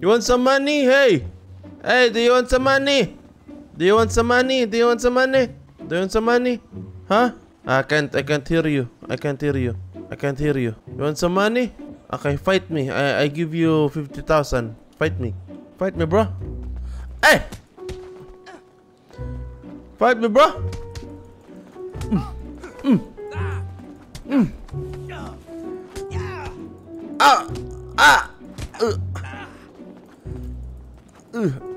You want some money? Hey! Hey, do you want some money? Do you want some money? Do you want some money? Do you want some money? Huh? I can't hear you. I can't hear you. I can't hear you. You want some money? Okay, fight me. I give you 50,000. Fight me. Fight me, bro. Hey! Fight me, bro.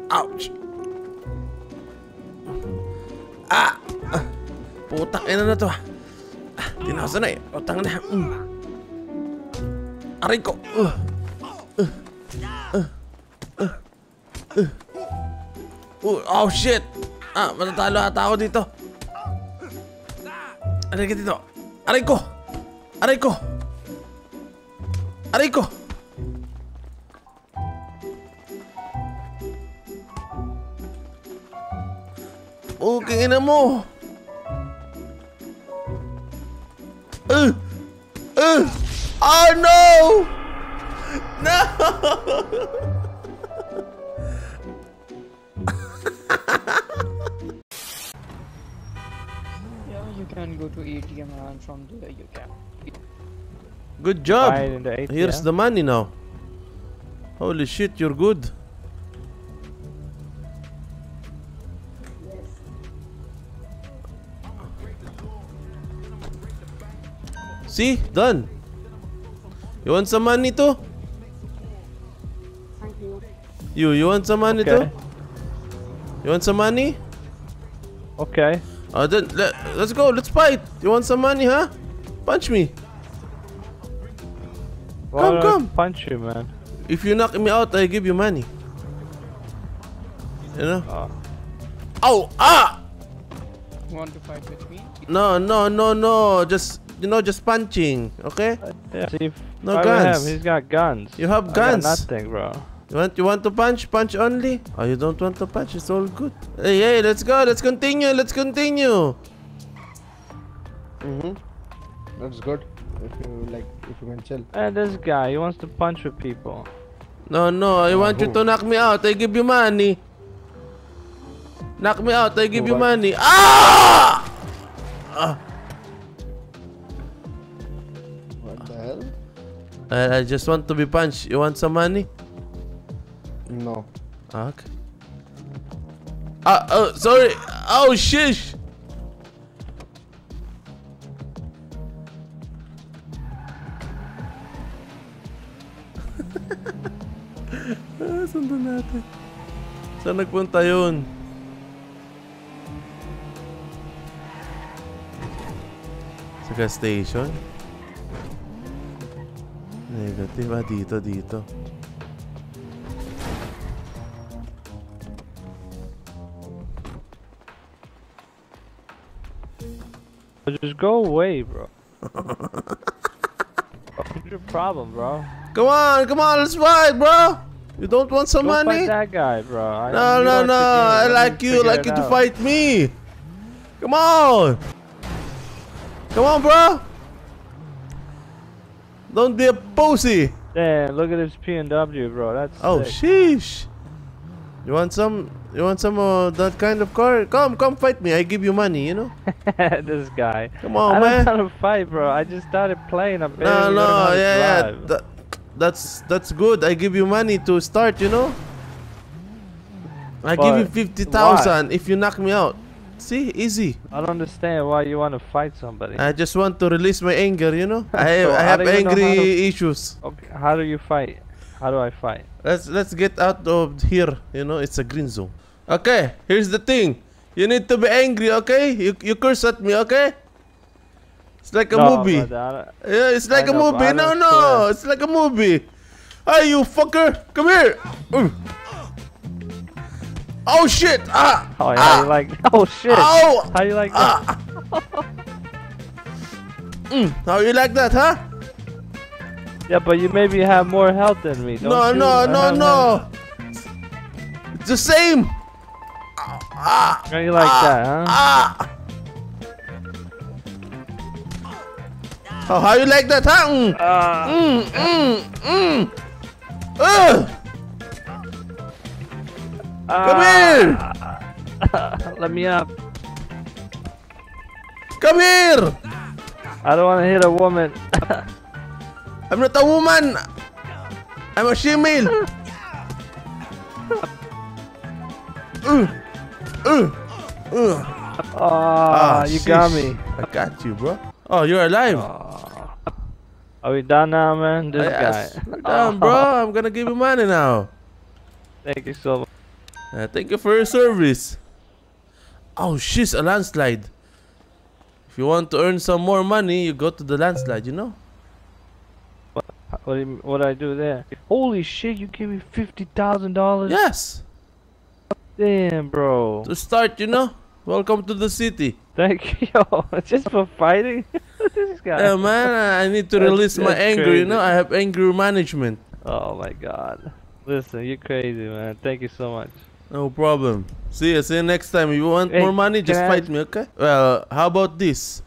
Ouch. Putang ina na to. Tinasa na eh. Putang na. Aray ko. Oh shit. Matatalo ata ako dito. Aray ka dito. Aray ko. Aray ko. Aray ko. Okay na mo. Oh no! No! Yeah, you can go to ATM and from there you can. Good job. Here's the money now. Holy shit, you're good. See? Done. You want some money too? Thank you. You want some money too? You want some money? Okay. Then let's go. Let's fight. You want some money, huh? Punch me. Why don't I punch you, man. If you knock me out, I give you money. You know? Oh, You want to fight with me? No. Just punching, okay? Yeah. See, no guns. He's got guns. You have guns. I got nothing, bro. You want to punch? Punch only? Oh, you don't want to punch? It's all good. Hey, let's go. Let's continue. Let's continue. That's good. If you can chill. Hey, this guy, he wants to punch with people. No. I want you to knock me out. I give you money. Knock me out. I give you money. Ah! I just want to be punched. You want some money? No. Okay. Oh, sorry. Oh, shish. Sundan natin. Saan nagpunta yun? Sa gas station? Negative. Ah, dito. Just go away, bro. What's your problem, bro? Come on, let's fight, bro. You don't want some money? Fight that guy, bro. No. I like you. I like you to fight me. Come on, bro. Don't be a pussy. Damn, look at this P&W, bro. That's sick. Sheesh. You want some of that kind of car? Come fight me. I give you money, you know? This guy. Come on, man. I don't want to fight, bro. I just started playing a bit. No, yeah. That's good. I give you money to start, you know? I give you 50,000 if you knock me out. See? Easy. I don't understand why you want to fight somebody. I just want to release my anger, you know? I have angry issues. Okay, how do you fight? How do I fight? Let's get out of here, you know? It's a green zone. Okay, here's the thing. You need to be angry, okay? You curse at me, okay? It's like a movie. Yeah, it's like a movie. No. It's like a movie. Hey, you fucker. Come here. Oh, shit. Oh, shit. Oh. How you like that? How you like that, huh? Yeah, but you maybe have more health than me. No. It's the same. How you like that, huh? Oh, how you like that, huh? Come here! Let me up. Come here! I don't want to hit a woman. I'm not a woman! I'm a female! Oh, you sheesh. Got me. I got you, bro. Oh, you're alive. Are we done now, man? This guy. We're done, bro. I'm gonna give you money now. Thank you so much. Thank you for your service. Oh, she's a landslide. If you want to earn some more money, you go to the landslide, you know? What do I do there? Holy shit, you gave me $50,000? Yes. Damn, bro. To start, you know? Welcome to the city. Thank you. Just for fighting? This guy. Yeah, man, I need to release my anger, crazy. You know? I have anger management. Oh, my God. Listen, you're crazy, man. Thank you so much. No problem. See you next time. If you want more money, just fight me, okay? Well, how about this?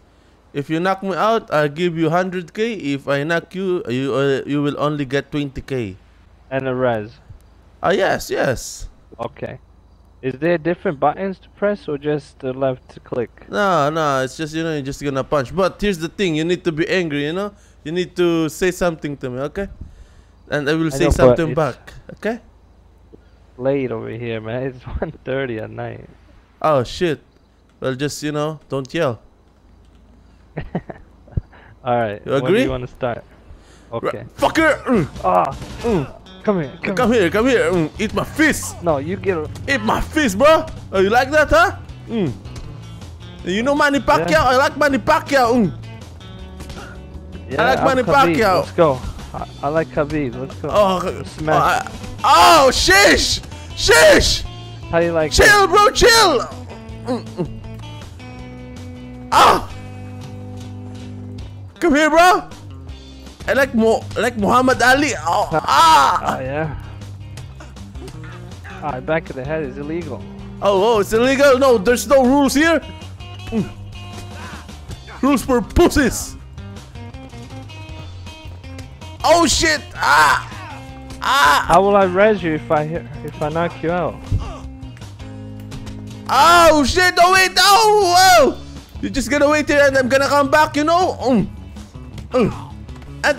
If you knock me out, I'll give you 100K. If I knock you, you will only get 20K. And a res. Yes, yes. Okay. Is there different buttons to press or just the left click? No, it's just, you know, you're just gonna punch. But here's the thing, you need to be angry, you know? You need to say something to me, okay? And I will say something back, okay? Late over here, man. It's 1:30 at night. Oh, shit. Well, just, you know, don't yell. Alright, you agree? When do you want to start? Okay. Fucker! Come here. Eat my fist. No, you get a... Eat my fist, bro. Oh, you like that, huh? You know Manny Pacquiao? Yeah. I like Manny Pacquiao. Yeah, I like Manny Pacquiao. Let's go. I like Khabib. Let's go. Oh, smash. Oh, sheesh. Sheesh. How do you like chill, that? Bro. Chill. Come here, bro. I like Muhammad Ali. Oh yeah. Alright, back of the head is illegal. Oh, it's illegal? No, there's no rules here. Rules for pussies. Oh shit! How will I res you if I knock you out? Oh shit! Oh wait! Oh! Whoa. You just gonna wait here, and I'm gonna come back, you know? And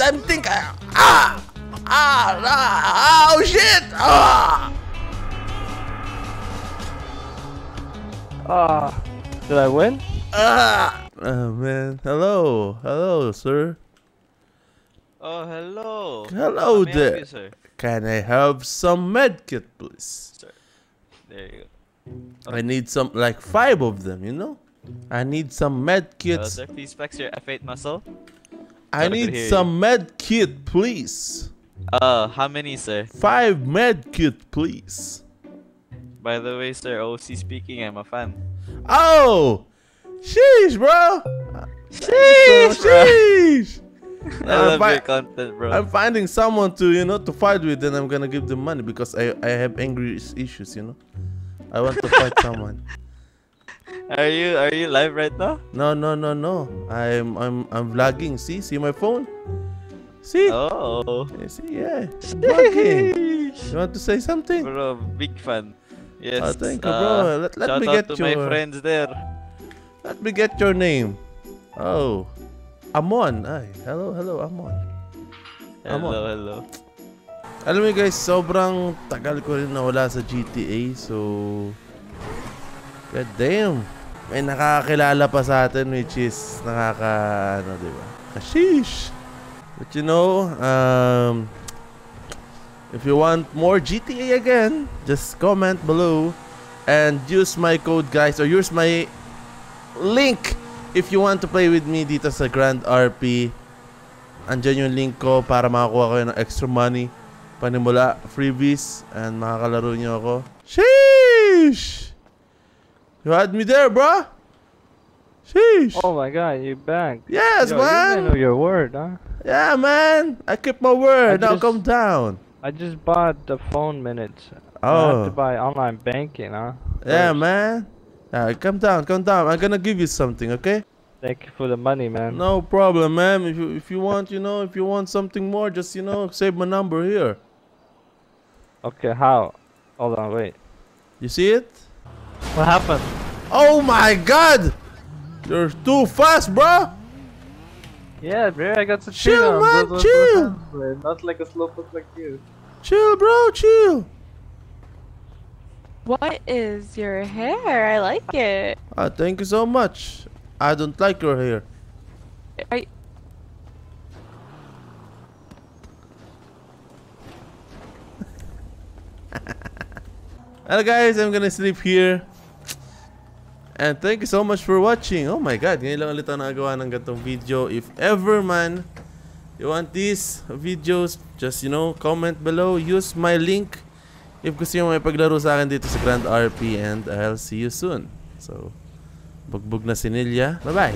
I'm thinking, oh shit! Did I win? Oh man, hello, sir. Oh, hello. Hello there. You, sir? Can I have some medkit, please? Sir. There you go. I need some, like 5 of them, you know? I need some medkits. Sir, please flex your F8 muscle. I need some med kit, please. How many, sir? 5 med kit, please. By the way, sir, OC speaking, I'm a fan. Oh! Sheesh, bro! Sheesh! I love your content, bro. I'm finding someone to, you know, to fight with, and I'm gonna give them money because I have angry issues, you know? I want to fight someone. Are you live right now? No. I'm vlogging. See my phone. See. Oh. See, yeah. Vlogging. You want to say something? Bro, big fan. Yes. Oh, thank you, bro. Let me get to your... my friends there. Let me get your name. Oh, Amon. Ay, hello, Amon. Hello. Alam mo guys, sobrang tagal ko rin nawala sa GTA, so. God damn! May nakakilala pa sa atin, which is nakaka-ano, diba? Kashish! But you know, if you want more GTA again, just comment below and use my code, guys, or use my link if you want to play with me dito sa Grand RP. Andyan yung link ko para makakuha kayo ng extra money, panimula, freebies, and makakalaro nyo ako. Sheesh! You had me there, bro. Sheesh. Oh my God, you're back. Yes, yo, man. You know your word, huh? Yeah, man. I keep my word. Now come down. I just bought the phone minutes. Oh. I have to buy online banking, huh? Yeah, man. Come down. I'm gonna give you something, okay? Thank you for the money, man. No problem, man. If you want, you know, if you want something more, just, you know, save my number here. Okay, how? Hold on, wait. You see it? What happened? Oh my god! You're too fast, bro! Yeah, bro, I got to chill, man, chill! Not like a slowpoke like you. Chill, bro, chill! What is your hair? I like it. Ah, thank you so much. I don't like your hair. Well guys, I'm gonna sleep here. And thank you so much for watching. Oh my god, ngayon lang ulit ako nagawa ng gantong video. If ever man you want these videos, just you know, comment below. Use my link if gusto nyo may paglaro sa akin dito sa Grand RP. And I'll see you soon. So, bugbog na si Nilya. Bye bye!